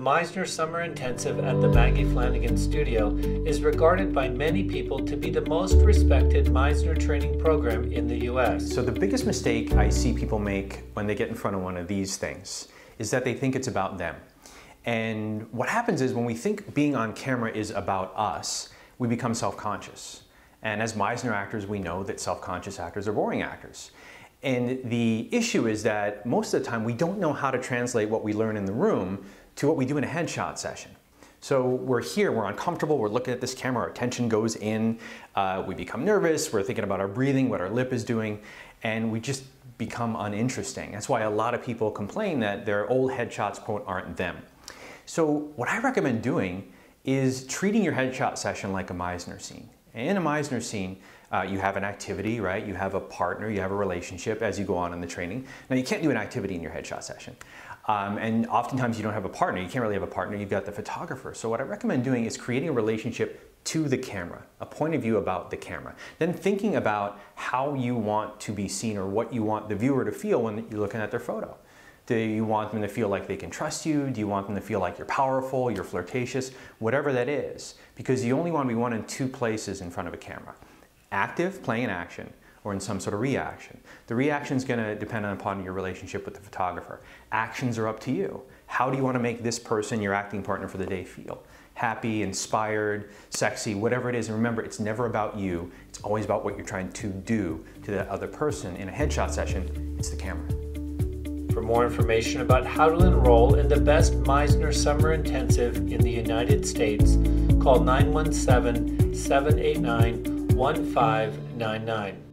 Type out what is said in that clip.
Meisner Summer Intensive at the Maggie Flanigan Studio is regarded by many people to be the most respected Meisner training program in the U.S. So the biggest mistake I see people make when they get in front of one of these things is that they think it's about them. And what happens is when we think being on camera is about us, we become self-conscious. And as Meisner actors, we know that self-conscious actors are boring actors. And the issue is that most of the time we don't know how to translate what we learn in the room to what we do in a headshot session. So we're here, we're uncomfortable, we're looking at this camera, our attention goes in, we become nervous, we're thinking about our breathing, what our lip is doing, and we just become uninteresting. That's why a lot of people complain that their old headshots, quote, aren't them. So what I recommend doing is treating your headshot session like a Meisner scene. In a Meisner scene, you have an activity, right? You have a partner, you have a relationship as you go on in the training. Now, you can't do an activity in your headshot session. And oftentimes you don't have a partner. You can't really have a partner. You've got the photographer. So what I recommend doing is creating a relationship to the camera, a point of view about the camera. Then thinking about how you want to be seen or what you want the viewer to feel when you're looking at their photo. Do you want them to feel like they can trust you? Do you want them to feel like you're powerful, you're flirtatious, whatever that is? Because you only want to be one in two places in front of a camera. Active, playing an action, or in some sort of reaction. The reaction's gonna depend upon your relationship with the photographer. Actions are up to you. How do you want to make this person, your acting partner for the day, feel? Happy, inspired, sexy, whatever it is. And remember, it's never about you. It's always about what you're trying to do to the other person. In a headshot session, it's the camera. For more information about how to enroll in the best Meisner Summer Intensive in the United States, call 917-789-1599.